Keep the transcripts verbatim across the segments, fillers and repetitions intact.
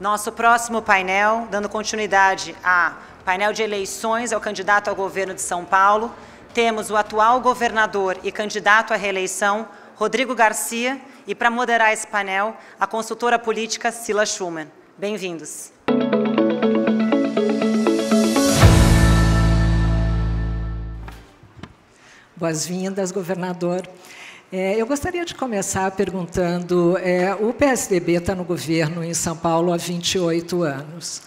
Nosso próximo painel, dando continuidade a painel de eleições ao candidato ao governo de São Paulo, temos o atual governador e candidato à reeleição, Rodrigo Garcia, e para moderar esse painel, a consultora política Cila Schulman. Bem-vindos. Boas-vindas, governador. É, eu gostaria de começar perguntando, é, o P S D B está no governo em São Paulo há vinte e oito anos.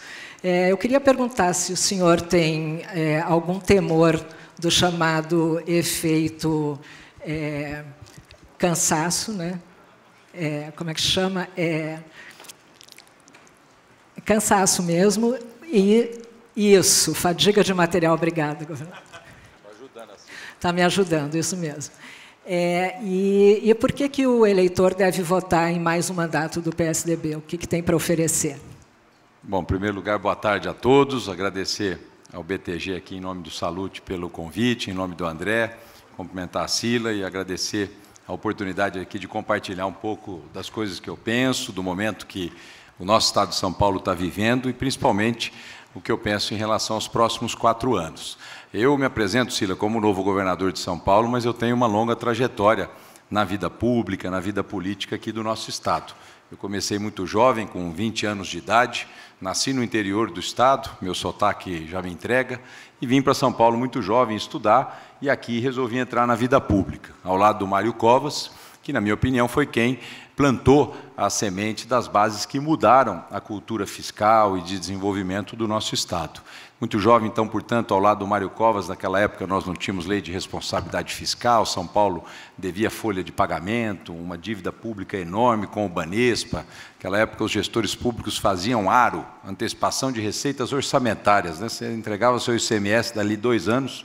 É, eu queria perguntar se o senhor tem é, algum temor do chamado efeito é, cansaço, né? É, como é que chama? É, cansaço mesmo, e isso, fadiga de material. Obrigada, governador. Está me ajudando, isso mesmo. É, e, e por que, que o eleitor deve votar em mais um mandato do P S D B? O que, que tem para oferecer? Bom, em primeiro lugar, boa tarde a todos. Agradecer ao B T G aqui, em nome do Salute, pelo convite, em nome do André, cumprimentar a Cila e agradecer a oportunidade aqui de compartilhar um pouco das coisas que eu penso, do momento que o nosso Estado de São Paulo está vivendo e, principalmente, o que eu penso em relação aos próximos quatro anos. Eu me apresento, Cila, como novo governador de São Paulo, mas eu tenho uma longa trajetória na vida pública, na vida política aqui do nosso Estado. Eu comecei muito jovem, com vinte anos de idade, nasci no interior do Estado, meu sotaque já me entrega, e vim para São Paulo muito jovem estudar, e aqui resolvi entrar na vida pública, ao lado do Mário Covas, que, na minha opinião, foi quem plantou a semente das bases que mudaram a cultura fiscal e de desenvolvimento do nosso Estado. Muito jovem, então, portanto, ao lado do Mário Covas, naquela época nós não tínhamos lei de responsabilidade fiscal, São Paulo devia folha de pagamento, uma dívida pública enorme com o Banespa. Naquela época os gestores públicos faziam aro, antecipação de receitas orçamentárias, né? Você entregava seu I C M S dali dois anos,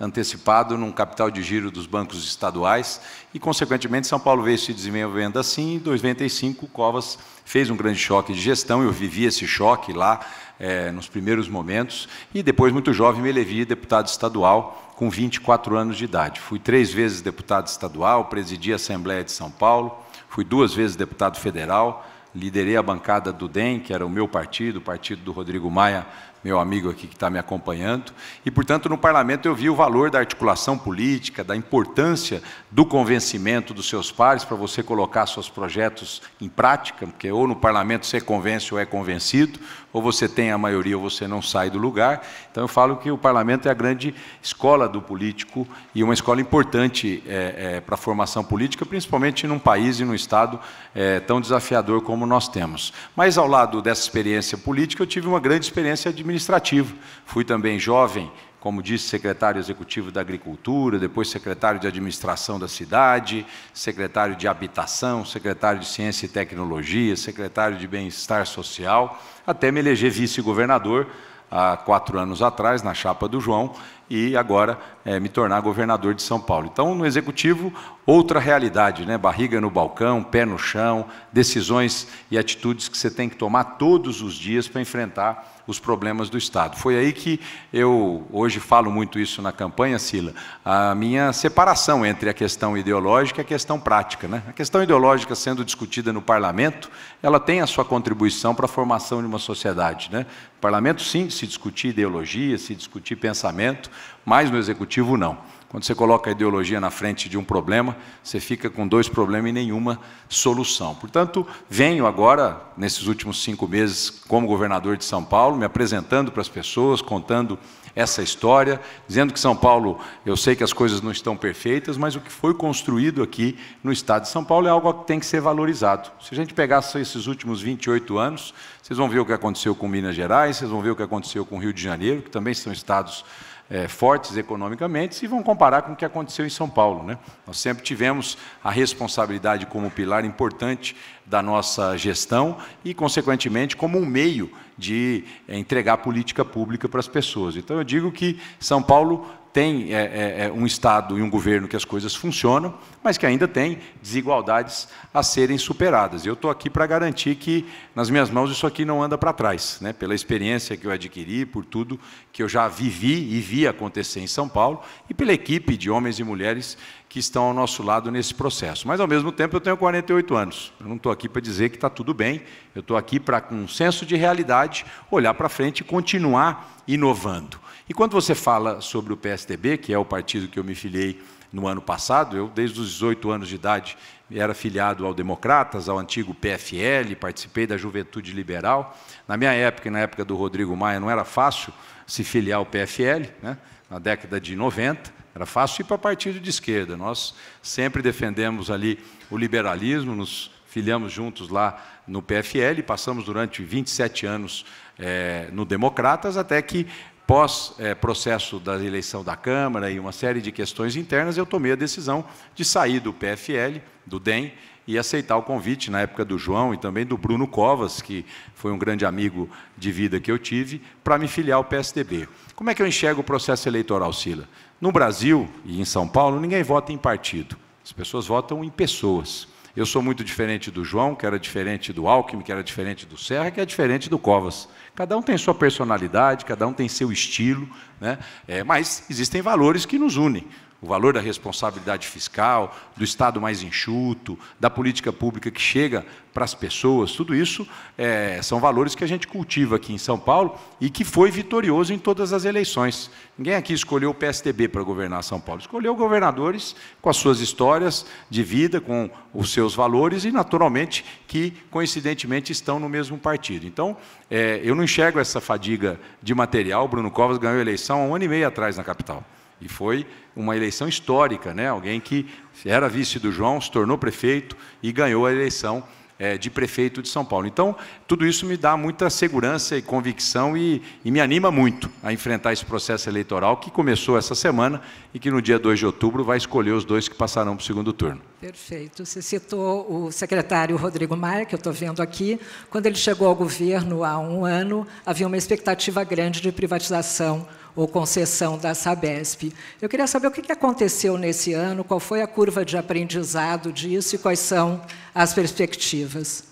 antecipado num capital de giro dos bancos estaduais, e, consequentemente, São Paulo veio se desenvolvendo assim. Em dois mil e cinco, Covas fez um grande choque de gestão, eu vivi esse choque lá, é, nos primeiros momentos, e depois, muito jovem, me elevi deputado estadual, com vinte e quatro anos de idade. Fui três vezes deputado estadual, presidi a Assembleia de São Paulo, fui duas vezes deputado federal, liderei a bancada do D E M, que era o meu partido, o partido do Rodrigo Maia, meu amigo aqui que está me acompanhando, e, portanto, no parlamento eu vi o valor da articulação política, da importância do convencimento dos seus pares para você colocar seus projetos em prática, porque ou no parlamento você convence ou é convencido, ou você tem a maioria ou você não sai do lugar. Então, eu falo que o parlamento é a grande escola do político e uma escola importante é, é, para a formação política, principalmente num país e num Estado é, tão desafiador como nós temos. Mas, ao lado dessa experiência política, eu tive uma grande experiência administrativa, administrativo. Fui também jovem, como disse, secretário executivo da Agricultura, depois secretário de Administração da cidade, secretário de Habitação, secretário de Ciência e Tecnologia, secretário de Bem-Estar Social, até me eleger vice-governador há quatro anos atrás, na chapa do João, e agora é, me tornar governador de São Paulo. Então, no executivo, outra realidade, né? Barriga no balcão, pé no chão, decisões e atitudes que você tem que tomar todos os dias para enfrentar os problemas do Estado. Foi aí que eu, hoje, falo muito isso na campanha, Cila, a minha separação entre a questão ideológica e a questão prática, né? A questão ideológica sendo discutida no parlamento, ela tem a sua contribuição para a formação de uma sociedade, né? No parlamento, sim, se discutir ideologia, se discutir pensamento, mas no executivo, não. Quando você coloca a ideologia na frente de um problema, você fica com dois problemas e nenhuma solução. Portanto, venho agora, nesses últimos cinco meses, como governador de São Paulo, me apresentando para as pessoas, contando essa história, dizendo que São Paulo, eu sei que as coisas não estão perfeitas, mas o que foi construído aqui no Estado de São Paulo é algo que tem que ser valorizado. Se a gente pegasse esses últimos vinte e oito anos, vocês vão ver o que aconteceu com Minas Gerais, vocês vão ver o que aconteceu com o Rio de Janeiro, que também são estados É, fortes economicamente, se vão comparar com o que aconteceu em São Paulo, né? Nós sempre tivemos a responsabilidade como pilar importante da nossa gestão e, consequentemente, como um meio de é, entregar política pública para as pessoas. Então, eu digo que São Paulo tem é, é, um Estado e um governo que as coisas funcionam, mas que ainda tem desigualdades a serem superadas. Eu estou aqui para garantir que, nas minhas mãos, isso aqui não anda para trás, né? Pela experiência que eu adquiri, por tudo que eu já vivi e vi acontecer em São Paulo, e pela equipe de homens e mulheres que estão ao nosso lado nesse processo. Mas, ao mesmo tempo, eu tenho quarenta e oito anos. Eu não estou aqui para dizer que está tudo bem, eu estou aqui para, com um senso de realidade, olhar para frente e continuar inovando. E quando você fala sobre o P S D B, que é o partido que eu me filiei no ano passado, eu, desde os dezoito anos de idade, era filiado ao Democratas, ao antigo P F L, participei da Juventude Liberal. Na minha época, e na época do Rodrigo Maia, não era fácil se filiar ao P F L, né? Na década de noventa, era fácil ir para partido de esquerda. Nós sempre defendemos ali o liberalismo, nos filiamos juntos lá no P F L, passamos durante vinte e sete anos é, no Democratas, até que, pós-processo é, da eleição da Câmara e uma série de questões internas, eu tomei a decisão de sair do P F L, do D E M, e aceitar o convite, na época do João e também do Bruno Covas, que foi um grande amigo de vida que eu tive, para me filiar ao P S D B. Como é que eu enxergo o processo eleitoral, Cila? No Brasil e em São Paulo, ninguém vota em partido. As pessoas votam em pessoas. Eu sou muito diferente do João, que era diferente do Alckmin, que era diferente do Serra, que é diferente do Covas. Cada um tem sua personalidade, cada um tem seu estilo, né? É, mas existem valores que nos unem. O valor da responsabilidade fiscal, do Estado mais enxuto, da política pública que chega para as pessoas, tudo isso é, são valores que a gente cultiva aqui em São Paulo e que foi vitorioso em todas as eleições. Ninguém aqui escolheu o P S D B para governar São Paulo, escolheu governadores com as suas histórias de vida, com os seus valores e, naturalmente, que, coincidentemente, estão no mesmo partido. Então, é, eu não enxergo essa fadiga de material. Bruno Covas ganhou a eleição há um ano e meio atrás na capital. E foi uma eleição histórica, né? Alguém que era vice do João, se tornou prefeito e ganhou a eleição é, de prefeito de São Paulo. Então, tudo isso me dá muita segurança e convicção e, e me anima muito a enfrentar esse processo eleitoral que começou essa semana e que, no dia dois de outubro, vai escolher os dois que passarão para o segundo turno. Perfeito. Você citou o secretário Rodrigo Maia, que eu estou vendo aqui. Quando ele chegou ao governo há um ano, havia uma expectativa grande de privatização ou concessão da Sabesp. Eu queria saber o que aconteceu nesse ano, qual foi a curva de aprendizado disso e quais são as perspectivas.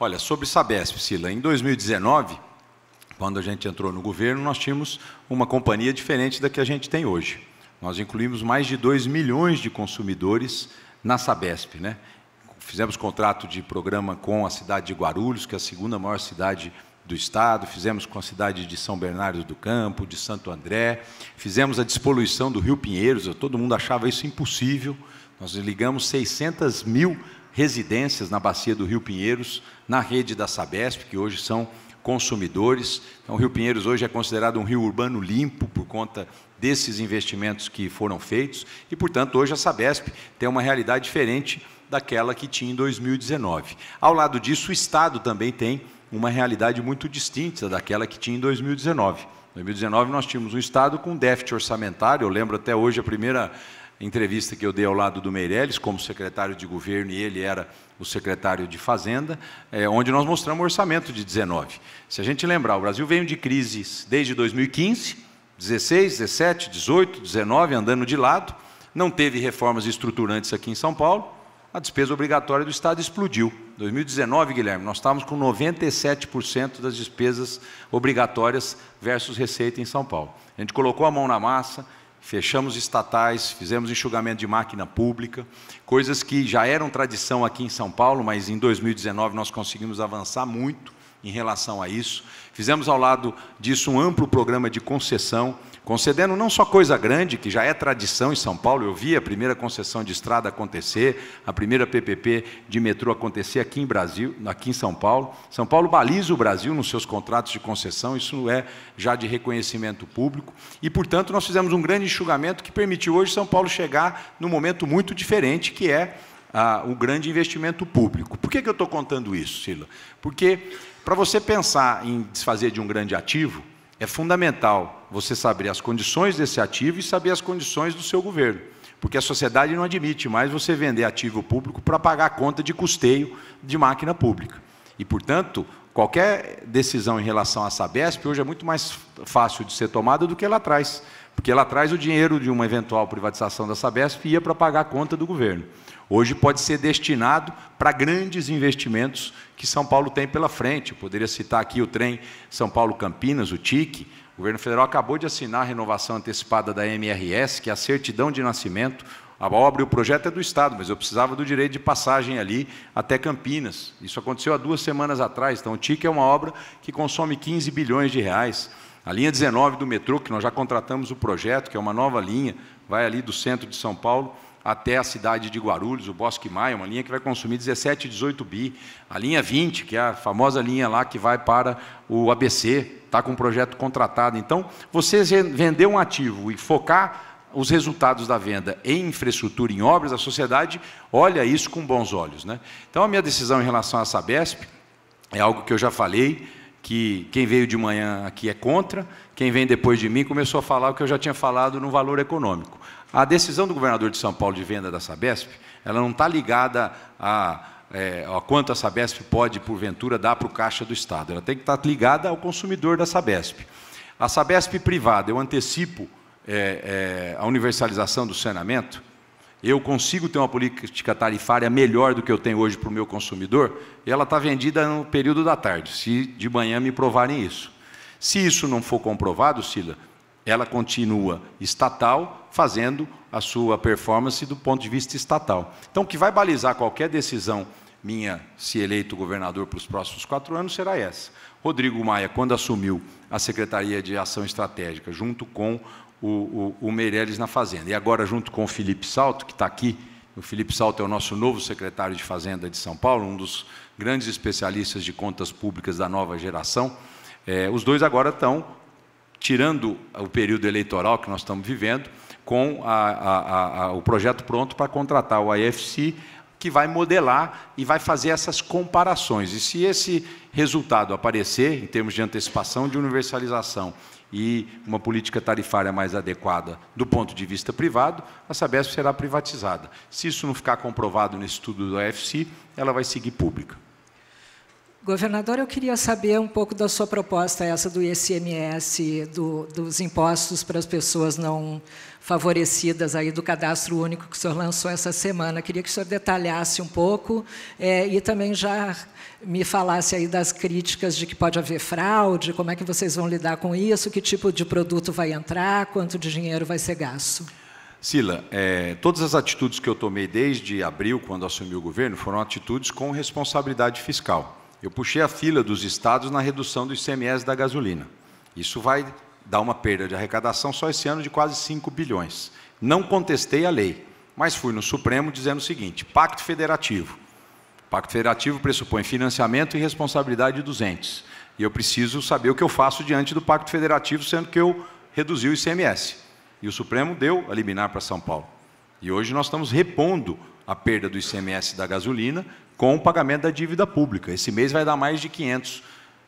Olha, sobre Sabesp, Cila, em dois mil e dezenove, quando a gente entrou no governo, nós tínhamos uma companhia diferente da que a gente tem hoje. Nós incluímos mais de dois milhões de consumidores na Sabesp, né? Fizemos contrato de programa com a cidade de Guarulhos, que é a segunda maior cidade do Estado, fizemos com a cidade de São Bernardo do Campo, de Santo André, fizemos a despoluição do Rio Pinheiros, todo mundo achava isso impossível. Nós ligamos seiscentas mil residências na bacia do Rio Pinheiros, na rede da Sabesp, que hoje são consumidores. Então, o Rio Pinheiros hoje é considerado um rio urbano limpo por conta desses investimentos que foram feitos e, portanto, hoje a Sabesp tem uma realidade diferente daquela que tinha em dois mil e dezenove. Ao lado disso, o Estado também tem uma realidade muito distinta daquela que tinha em dois mil e dezenove. Em dois mil e dezenove, nós tínhamos um Estado com déficit orçamentário. Eu lembro até hoje a primeira entrevista que eu dei ao lado do Meirelles, como secretário de governo, e ele era o secretário de Fazenda, é, onde nós mostramos o orçamento de dezenove. Se a gente lembrar, o Brasil veio de crises desde dois mil e quinze, dezesseis, dezessete, dezoito, dezenove, andando de lado, não teve reformas estruturantes aqui em São Paulo, a despesa obrigatória do Estado explodiu. Em dois mil e dezenove, Guilherme, nós estávamos com noventa e sete por cento das despesas obrigatórias versus receita em São Paulo. A gente colocou a mão na massa, fechamos estatais, fizemos enxugamento de máquina pública, coisas que já eram tradição aqui em São Paulo, mas em dois mil e dezenove nós conseguimos avançar muito em relação a isso. Fizemos, ao lado disso, um amplo programa de concessão, concedendo não só coisa grande, que já é tradição em São Paulo. Eu vi a primeira concessão de estrada acontecer, a primeira P P P de metrô acontecer aqui em, Brasil, aqui em São Paulo. São Paulo baliza o Brasil nos seus contratos de concessão, isso é já de reconhecimento público. E, portanto, nós fizemos um grande enxugamento que permitiu hoje São Paulo chegar num momento muito diferente, que é ah, o grande investimento público. Por que que eu estou contando isso, Cila? Porque, para você pensar em desfazer de um grande ativo, é fundamental você saber as condições desse ativo e saber as condições do seu governo, porque a sociedade não admite mais você vender ativo público para pagar a conta de custeio de máquina pública. E, portanto, qualquer decisão em relação à Sabesp hoje é muito mais fácil de ser tomada do que lá atrás, Porque lá atrás o dinheiro de uma eventual privatização da Sabesp ia para pagar a conta do governo. Hoje pode ser destinado para grandes investimentos que São Paulo tem pela frente. Eu poderia citar aqui o trem São Paulo-Campinas, o T I C. O governo federal acabou de assinar a renovação antecipada da M R S, que é a certidão de nascimento. A obra e o projeto é do Estado, mas eu precisava do direito de passagem ali até Campinas. Isso aconteceu há duas semanas atrás. Então, o T I C é uma obra que consome quinze bilhões de reais. A linha dezenove do metrô, que nós já contratamos o projeto, que é uma nova linha, vai ali do centro de São Paulo até a cidade de Guarulhos, o Bosque Maia, uma linha que vai consumir dezessete, dezoito bi. A linha vinte, que é a famosa linha lá que vai para o A B C, está com um projeto contratado. Então, você vender um ativo e focar os resultados da venda em infraestrutura, em obras, a sociedade olha isso com bons olhos, né? Então, a minha decisão em relação à Sabesp é algo que eu já falei, que quem veio de manhã aqui é contra, quem vem depois de mim começou a falar o que eu já tinha falado no valor econômico. A decisão do governador de São Paulo de venda da Sabesp, ela não está ligada a... É, ó, quanto a Sabesp pode, porventura, dar para o caixa do Estado. Ela tem que estar ligada ao consumidor da Sabesp. A Sabesp privada, eu antecipo é, é, a universalização do saneamento, eu consigo ter uma política tarifária melhor do que eu tenho hoje para o meu consumidor, e ela está vendida no período da tarde, se de manhã me provarem isso. Se isso não for comprovado, Cila, ela continua estatal, fazendo a sua performance do ponto de vista estatal. Então, o que vai balizar qualquer decisão minha, se eleito governador para os próximos quatro anos, será essa. Rodrigo Maia, quando assumiu a Secretaria de Ação Estratégica, junto com o, o, o Meirelles na Fazenda, e agora junto com o Felipe Salto, que está aqui, o Felipe Salto é o nosso novo secretário de Fazenda de São Paulo, um dos grandes especialistas de contas públicas da nova geração, é, os dois agora estão, tirando o período eleitoral que nós estamos vivendo, com a, a, a, o projeto pronto para contratar o A F C, que vai modelar e vai fazer essas comparações. E se esse resultado aparecer, em termos de antecipação, de universalização e uma política tarifária mais adequada do ponto de vista privado, a Sabesp será privatizada. Se isso não ficar comprovado nesse estudo do A F C, ela vai seguir pública. Governador, eu queria saber um pouco da sua proposta, essa do I C M S, do, dos impostos para as pessoas não favorecidas aí do cadastro único que o senhor lançou essa semana. Queria que o senhor detalhasse um pouco é, e também já me falasse aí das críticas de que pode haver fraude, como é que vocês vão lidar com isso, que tipo de produto vai entrar, quanto de dinheiro vai ser gasto. Cila, é, todas as atitudes que eu tomei desde abril, quando assumi o governo, foram atitudes com responsabilidade fiscal. Eu puxei a fila dos estados na redução do I C M S da gasolina. Isso vai dar uma perda de arrecadação só esse ano de quase cinco bilhões. Não contestei a lei, mas fui no Supremo dizendo o seguinte, pacto federativo. Pacto federativo pressupõe financiamento e responsabilidade dos entes. E eu preciso saber o que eu faço diante do pacto federativo, sendo que eu reduzi o I C M S. E o Supremo deu a liminar para São Paulo. E hoje nós estamos repondo a perda do I C M S da gasolina com o pagamento da dívida pública. Esse mês vai dar mais de quinhentos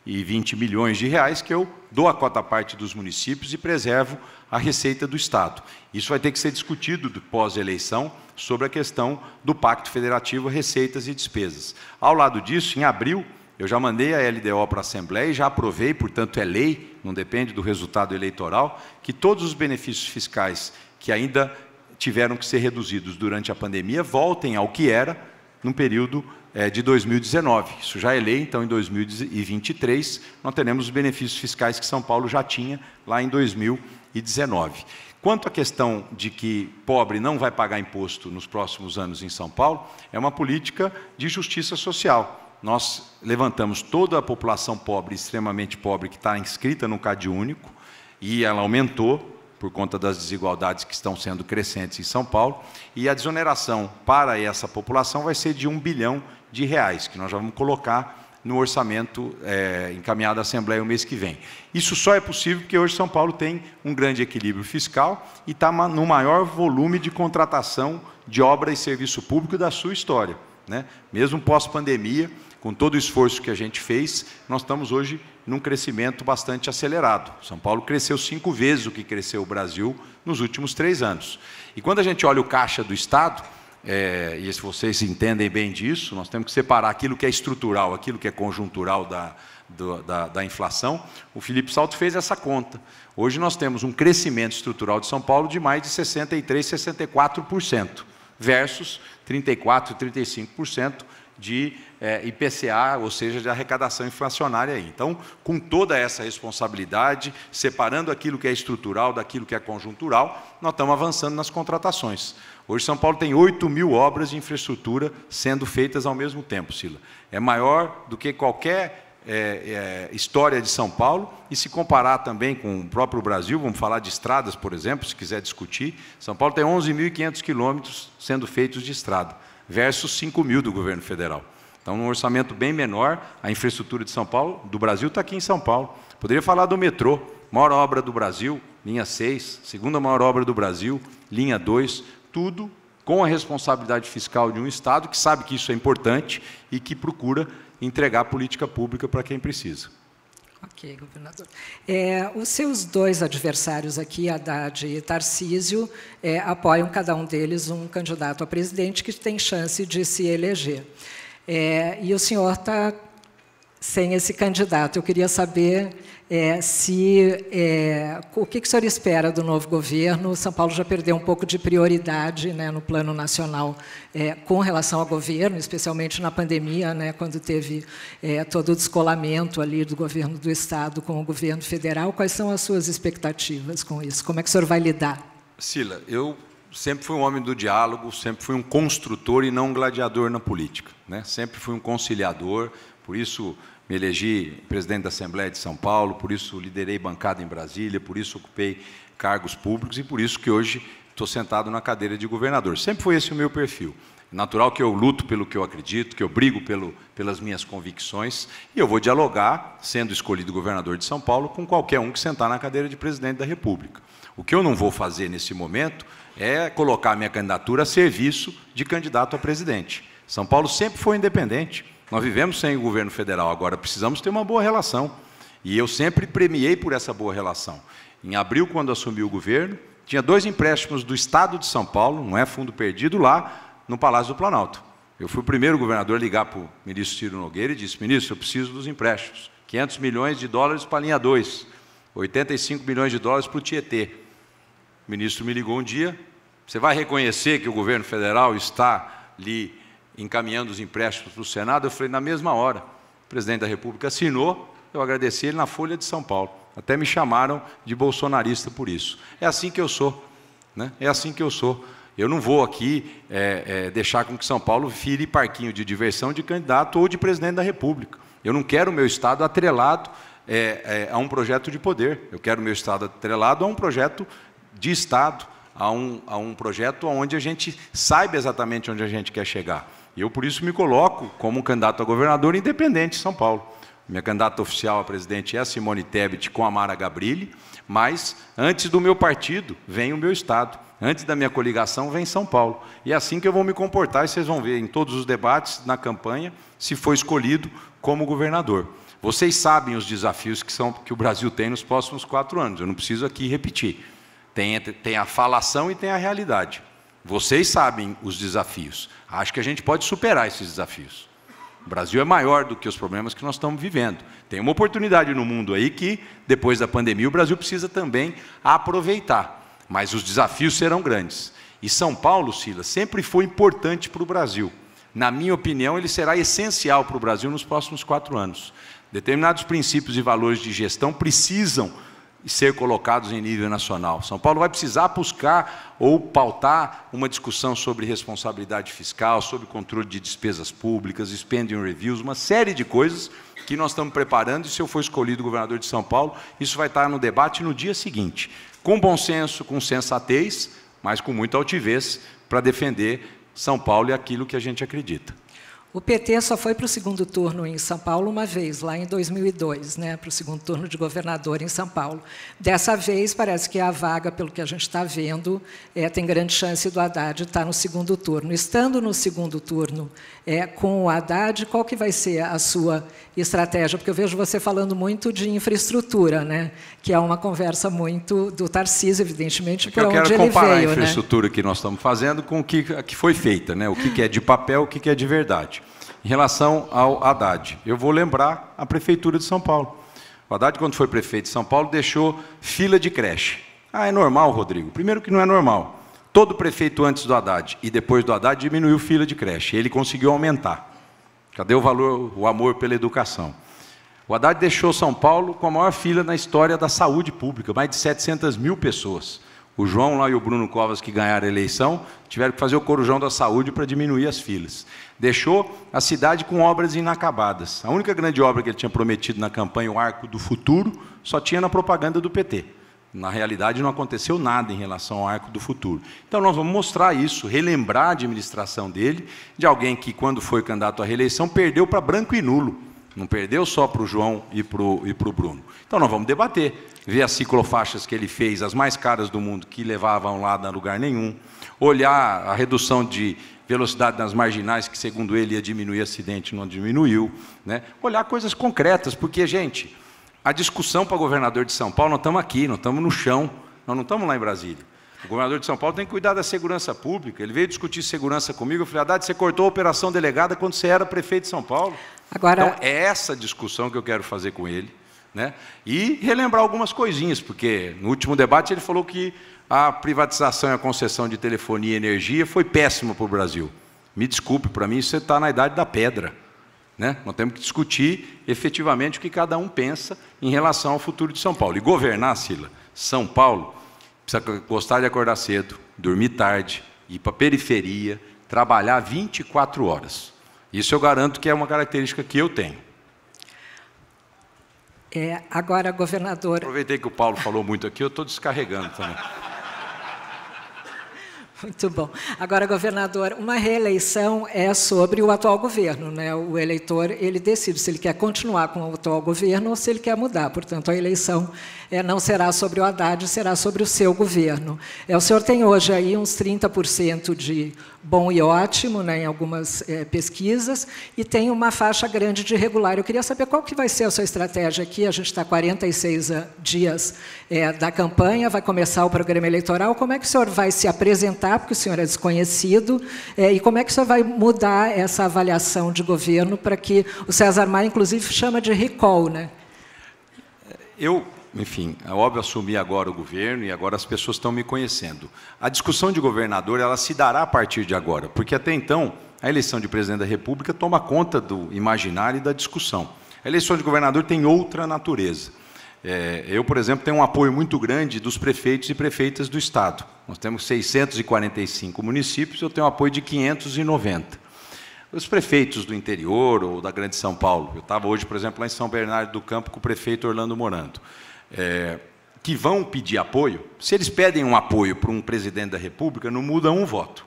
e vinte milhões de reais que eu dou a cota parte dos municípios e preservo a receita do Estado. Isso vai ter que ser discutido pós-eleição sobre a questão do Pacto Federativo, receitas e despesas. Ao lado disso, em abril, eu já mandei a L D O para a Assembleia e já aprovei, portanto é lei, não depende do resultado eleitoral, que todos os benefícios fiscais que ainda tiveram que ser reduzidos durante a pandemia voltem ao que era no período é, de dois mil e dezenove. Isso já é lei, então, em dois mil e vinte e três, nós teremos os benefícios fiscais que São Paulo já tinha lá em dois mil e dezenove. Quanto à questão de que pobre não vai pagar imposto nos próximos anos em São Paulo, é uma política de justiça social. Nós levantamos toda a população pobre, extremamente pobre, que está inscrita no CadÚnico, e ela aumentou, por conta das desigualdades que estão sendo crescentes em São Paulo, e a desoneração para essa população vai ser de um bilhão de reais, que nós já vamos colocar no orçamento é, encaminhado à Assembleia o mês que vem. Isso só é possível porque hoje São Paulo tem um grande equilíbrio fiscal e está no maior volume de contratação de obra e serviço público da sua história, né? Mesmo pós-pandemia, com todo o esforço que a gente fez, nós estamos hoje num crescimento bastante acelerado. São Paulo cresceu cinco vezes o que cresceu o Brasil nos últimos três anos. E quando a gente olha o caixa do Estado, é, e se vocês entendem bem disso, nós temos que separar aquilo que é estrutural, aquilo que é conjuntural da, do, da, da inflação, o Felipe Salto fez essa conta. Hoje nós temos um crescimento estrutural de São Paulo de mais de sessenta e três por cento, sessenta e quatro por cento, versus trinta e quatro por cento, trinta e cinco por cento de é, I P C A, ou seja, de arrecadação inflacionária. Aí. Então, com toda essa responsabilidade, separando aquilo que é estrutural daquilo que é conjuntural, nós estamos avançando nas contratações. Hoje, São Paulo tem oito mil obras de infraestrutura sendo feitas ao mesmo tempo, Cila. É maior do que qualquer... É, é, história de São Paulo, e se comparar também com o próprio Brasil, vamos falar de estradas, por exemplo, se quiser discutir, São Paulo tem onze mil e quinhentos quilômetros sendo feitos de estrada, versus cinco mil do governo federal. Então, um orçamento bem menor, a infraestrutura de São Paulo, do Brasil, está aqui em São Paulo. Poderia falar do metrô, maior obra do Brasil, linha seis, segunda maior obra do Brasil, linha dois, tudo com a responsabilidade fiscal de um Estado que sabe que isso é importante e que procura entregar política pública para quem precisa. Ok, governador. É, os seus dois adversários aqui, Haddad e Tarcísio, é, apoiam cada um deles um candidato a presidente que tem chance de se eleger. É, e o senhor está sem esse candidato. Eu queria saber é, se, é, o que, que o senhor espera do novo governo. São Paulo já perdeu um pouco de prioridade, né, no plano nacional é, com relação ao governo, especialmente na pandemia, né, quando teve é, todo o descolamento ali do governo do Estado com o governo federal. Quais são as suas expectativas com isso? Como é que o senhor vai lidar? Cila, eu sempre fui um homem do diálogo, sempre fui um construtor e não um gladiador na política, né? Sempre fui um conciliador, por isso... me elegi presidente da Assembleia de São Paulo, por isso liderei bancada em Brasília, por isso ocupei cargos públicos e por isso que hoje estou sentado na cadeira de governador. Sempre foi esse o meu perfil. É natural que eu luto pelo que eu acredito, que eu brigo pelo, pelas minhas convicções, e eu vou dialogar, sendo escolhido governador de São Paulo, com qualquer um que sentar na cadeira de presidente da República. O que eu não vou fazer nesse momento é colocar a minha candidatura a serviço de candidato a presidente. São Paulo sempre foi independente. Nós vivemos sem o governo federal, agora precisamos ter uma boa relação. E eu sempre premiei por essa boa relação. Em abril, quando assumi o governo, tinha dois empréstimos do Estado de São Paulo, não é fundo perdido, lá no Palácio do Planalto. Eu fui o primeiro governador a ligar para o ministro Ciro Nogueira e disse: ministro, eu preciso dos empréstimos. quinhentos milhões de dólares para a linha dois, oitenta e cinco milhões de dólares para o Tietê. O ministro me ligou um dia: você vai reconhecer que o governo federal está lhe encaminhando os empréstimos para o Senado? Eu falei, na mesma hora. O presidente da República assinou, eu agradeci ele na Folha de São Paulo. Até me chamaram de bolsonarista por isso. É assim que eu sou, né? É assim que eu sou. Eu não vou aqui é, é, deixar com que São Paulo vire parquinho de diversão de candidato ou de presidente da República. Eu não quero o meu Estado atrelado é, é, a um projeto de poder. Eu quero o meu Estado atrelado a um projeto de Estado, a um, a um projeto onde a gente saiba exatamente onde a gente quer chegar. Eu, por isso, me coloco como um candidato a governador independente de São Paulo. Minha candidata oficial a presidente é a Simone Tebet com a Amara Gabrilli, mas antes do meu partido vem o meu Estado, antes da minha coligação vem São Paulo. E é assim que eu vou me comportar, e vocês vão ver em todos os debates, na campanha, se for escolhido como governador. Vocês sabem os desafios que, são, que o Brasil tem nos próximos quatro anos, eu não preciso aqui repetir. Tem, tem a falação e tem a realidade. Vocês sabem os desafios. Acho que a gente pode superar esses desafios. O Brasil é maior do que os problemas que nós estamos vivendo. Tem uma oportunidade no mundo aí que, depois da pandemia, o Brasil precisa também aproveitar. Mas os desafios serão grandes. E São Paulo, Cila, sempre foi importante para o Brasil. Na minha opinião, ele será essencial para o Brasil nos próximos quatro anos. Determinados princípios e valores de gestão precisam e ser colocados em nível nacional. São Paulo vai precisar buscar ou pautar uma discussão sobre responsabilidade fiscal, sobre controle de despesas públicas, spending reviews, uma série de coisas que nós estamos preparando, e se eu for escolhido governador de São Paulo, isso vai estar no debate no dia seguinte, com bom senso, com sensatez, mas com muita altivez, para defender São Paulo e aquilo que a gente acredita. O P T só foi para o segundo turno em São Paulo uma vez, lá em dois mil e dois, né, para o segundo turno de governador em São Paulo. Dessa vez, parece que a vaga, pelo que a gente está vendo, é, tem grande chance do Haddad estar no segundo turno. Estando no segundo turno é, com o Haddad, qual que vai ser a sua estratégia? Porque eu vejo você falando muito de infraestrutura, né, que é uma conversa muito do Tarcísio, evidentemente, para onde ele veio. Eu quero comparar a infraestrutura, né, que nós estamos fazendo com o que, que foi feita, né, o que, que é de papel, o que, que é de verdade. Em relação ao Haddad, eu vou lembrar a Prefeitura de São Paulo. O Haddad, quando foi prefeito de São Paulo, deixou fila de creche. Ah, é normal, Rodrigo? Primeiro que não é normal. Todo prefeito antes do Haddad e depois do Haddad diminuiu fila de creche. Ele conseguiu aumentar. Cadê o valor, o amor pela educação? O Haddad deixou São Paulo com a maior fila na história da saúde pública, mais de setecentas mil pessoas. O João lá e o Bruno Covas, que ganharam a eleição, tiveram que fazer o corujão da saúde para diminuir as filas. Deixou a cidade com obras inacabadas. A única grande obra que ele tinha prometido na campanha, o Arco do Futuro, só tinha na propaganda do P T. Na realidade, não aconteceu nada em relação ao Arco do Futuro. Então, nós vamos mostrar isso, relembrar a administração dele, de alguém que, quando foi candidato à reeleição, perdeu para branco e nulo. Não perdeu só para o João e para o, e para o Bruno. Então, nós vamos debater, ver as ciclofaixas que ele fez, as mais caras do mundo, que levavam lá a lugar nenhum, olhar a redução de velocidade nas marginais, que, segundo ele, ia diminuir acidente, não diminuiu, né? Olhar coisas concretas, porque, gente, a discussão para o governador de São Paulo, nós estamos aqui, nós estamos no chão, nós não estamos lá em Brasília. O governador de São Paulo tem que cuidar da segurança pública. Ele veio discutir segurança comigo. Eu falei, Haddad, você cortou a operação delegada quando você era prefeito de São Paulo. Agora... Então, é essa discussão que eu quero fazer com ele, né? E relembrar algumas coisinhas, porque no último debate ele falou que a privatização e a concessão de telefonia e energia foi péssima para o Brasil. Me desculpe, para mim você está na idade da pedra, né? Nós temos que discutir efetivamente o que cada um pensa em relação ao futuro de São Paulo. E governar, Cila, São Paulo... Precisa gostar de acordar cedo, dormir tarde, ir para a periferia, trabalhar vinte e quatro horas. Isso eu garanto que é uma característica que eu tenho. É, agora, governadora... Aproveitei que o Paulo falou muito aqui, eu estou descarregando também. Muito bom. Agora, governador, uma reeleição é sobre o atual governo, né? O eleitor, ele decide se ele quer continuar com o atual governo ou se ele quer mudar. Portanto, a eleição é, não será sobre o Haddad, será sobre o seu governo. É, o senhor tem hoje aí uns trinta por cento de bom e ótimo, né, em algumas é, pesquisas, e tem uma faixa grande de regular. Eu queria saber qual que vai ser a sua estratégia aqui. A gente está quarenta e seis dias é, da campanha, vai começar o programa eleitoral. Como é que o senhor vai se apresentar, porque o senhor é desconhecido, é, e como é que o senhor vai mudar essa avaliação de governo para que o César Maia, inclusive, chama de recall, né? Eu, enfim, é óbvio, assumi agora o governo e agora as pessoas estão me conhecendo. A discussão de governador, ela se dará a partir de agora, porque até então a eleição de presidente da República toma conta do imaginário e da discussão. A eleição de governador tem outra natureza. É, eu, por exemplo, tenho um apoio muito grande dos prefeitos e prefeitas do Estado. Nós temos seiscentos e quarenta e cinco municípios, eu tenho um apoio de quinhentos e noventa. Os prefeitos do interior ou da Grande São Paulo, eu estava hoje, por exemplo, lá em São Bernardo do Campo com o prefeito Orlando Morando, é, que vão pedir apoio, se eles pedem um apoio para um presidente da República, não muda um voto,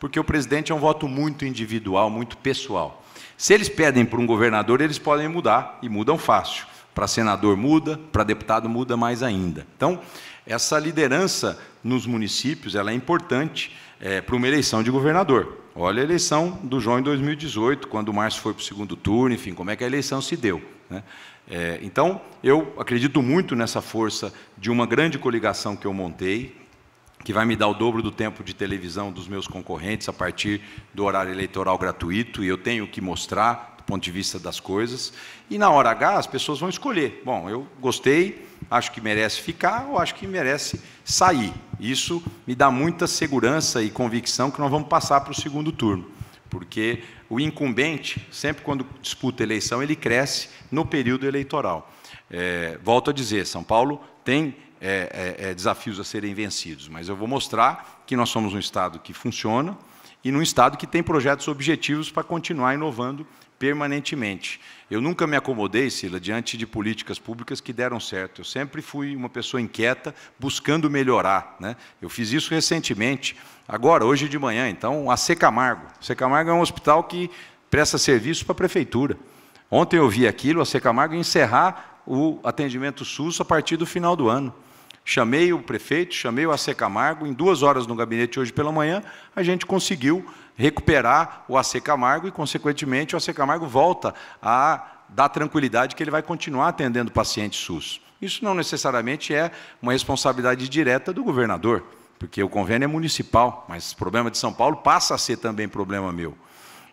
porque o presidente é um voto muito individual, muito pessoal. Se eles pedem para um governador, eles podem mudar, e mudam fácil. Para senador muda, para deputado muda mais ainda. Então, essa liderança nos municípios ela é importante é, para uma eleição de governador. Olha a eleição do João em dois mil e dezoito, quando o Márcio foi para o segundo turno, enfim, como é que a eleição se deu, né? É, então, eu acredito muito nessa força de uma grande coligação que eu montei, que vai me dar o dobro do tempo de televisão dos meus concorrentes a partir do horário eleitoral gratuito, e eu tenho que mostrar... ponto de vista das coisas, e na hora H as pessoas vão escolher, bom, eu gostei, acho que merece ficar ou acho que merece sair. Isso me dá muita segurança e convicção que nós vamos passar para o segundo turno, porque o incumbente, sempre quando disputa eleição, ele cresce no período eleitoral. É, volto a dizer, São Paulo tem é, é, desafios a serem vencidos, mas eu vou mostrar que nós somos um Estado que funciona e num Estado que tem projetos objetivos para continuar inovando permanentemente. Eu nunca me acomodei, Cila, diante de políticas públicas que deram certo. Eu sempre fui uma pessoa inquieta, buscando melhorar, né? Eu fiz isso recentemente, agora, hoje de manhã, então, a AC Camargo. A AC Camargo é um hospital que presta serviço para a prefeitura. Ontem eu vi aquilo, a AC Camargo encerrar o atendimento SUS a partir do final do ano. Chamei o prefeito, chamei o A C Camargo, em duas horas no gabinete hoje pela manhã, a gente conseguiu recuperar o A C Camargo e, consequentemente, o A C Camargo volta a dar tranquilidade que ele vai continuar atendendo pacientes SUS. Isso não necessariamente é uma responsabilidade direta do governador, porque o convênio é municipal, mas o problema de São Paulo passa a ser também problema meu.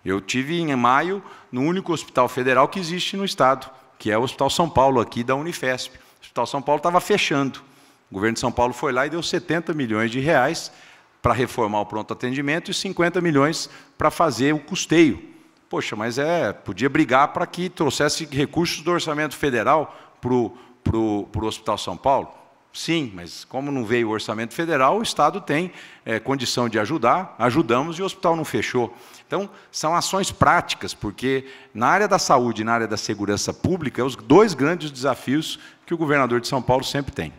Eu tive em maio no único hospital federal que existe no Estado, que é o Hospital São Paulo, aqui da Unifesp. O Hospital São Paulo estava fechando. O governo de São Paulo foi lá e deu setenta milhões de reais para reformar o pronto atendimento e cinquenta milhões para fazer o custeio. Poxa, mas é, podia brigar para que trouxesse recursos do orçamento federal para o, para o, para o Hospital São Paulo. Sim, mas como não veio o orçamento federal, o Estado tem é, condição de ajudar, ajudamos e o hospital não fechou. Então, são ações práticas, porque na área da saúde e na área da segurança pública, é os dois grandes desafios que o governador de São Paulo sempre tem.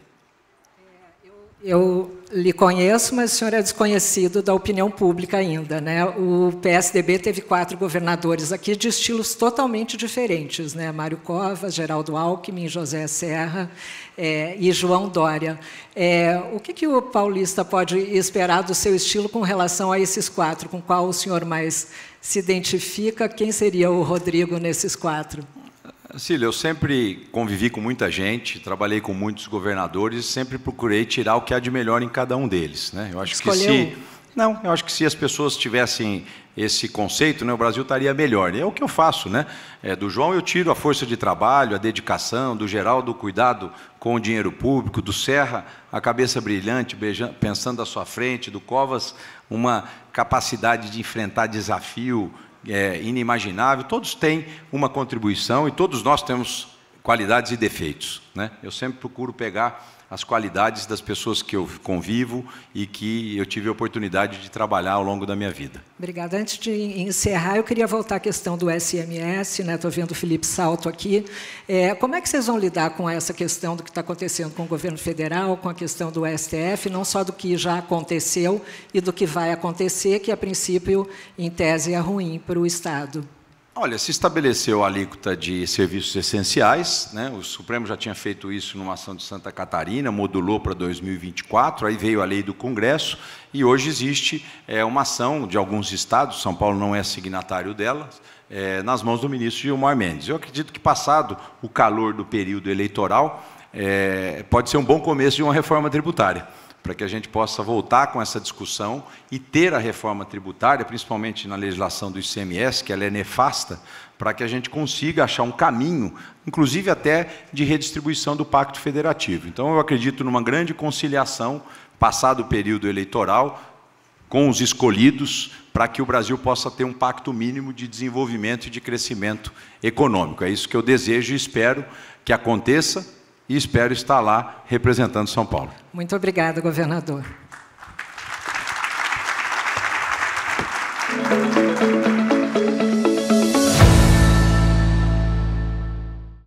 Eu lhe conheço, mas o senhor é desconhecido da opinião pública ainda, né? O P S D B teve quatro governadores aqui de estilos totalmente diferentes, né? Mário Covas, Geraldo Alckmin, José Serra é, e João Dória. É, o que, que o paulista pode esperar do seu estilo com relação a esses quatro? Com qual o senhor mais se identifica? Quem seria o Rodrigo nesses quatro? Cília, eu sempre convivi com muita gente, trabalhei com muitos governadores, sempre procurei tirar o que há de melhor em cada um deles, né? Eu acho Escolheu. que se não, eu acho que se as pessoas tivessem esse conceito, né, o Brasil estaria melhor. E é o que eu faço, né? É, do João eu tiro a força de trabalho, a dedicação, do Geraldo o cuidado com o dinheiro público, do Serra a cabeça brilhante, beijando, pensando à sua frente, do Covas uma capacidade de enfrentar desafio. É inimaginável, todos têm uma contribuição e todos nós temos qualidades e defeitos, né? Eu sempre procuro pegar as qualidades das pessoas que eu convivo e que eu tive a oportunidade de trabalhar ao longo da minha vida. Obrigada. Antes de encerrar, eu queria voltar à questão do S M S, né? Estou vendo o Felipe Salto aqui. É, como é que vocês vão lidar com essa questão do que está acontecendo com o governo federal, com a questão do S T F, não só do que já aconteceu e do que vai acontecer, que, a princípio, em tese, é ruim para o Estado? Olha, se estabeleceu a alíquota de serviços essenciais, né? O Supremo já tinha feito isso numa ação de Santa Catarina, modulou para dois mil e vinte e quatro, aí veio a lei do Congresso, e hoje existe é, uma ação de alguns estados, São Paulo não é signatário dela, é, nas mãos do ministro Gilmar Mendes. Eu acredito que, passado o calor do período eleitoral, é, pode ser um bom começo de uma reforma tributária, para que a gente possa voltar com essa discussão e ter a reforma tributária, principalmente na legislação do I C M S, que ela é nefasta, para que a gente consiga achar um caminho, inclusive até de redistribuição do Pacto Federativo. Então, eu acredito numa grande conciliação, passado o período eleitoral, com os escolhidos, para que o Brasil possa ter um pacto mínimo de desenvolvimento e de crescimento econômico. É isso que eu desejo e espero que aconteça, e espero estar lá representando São Paulo. Muito obrigada, governador.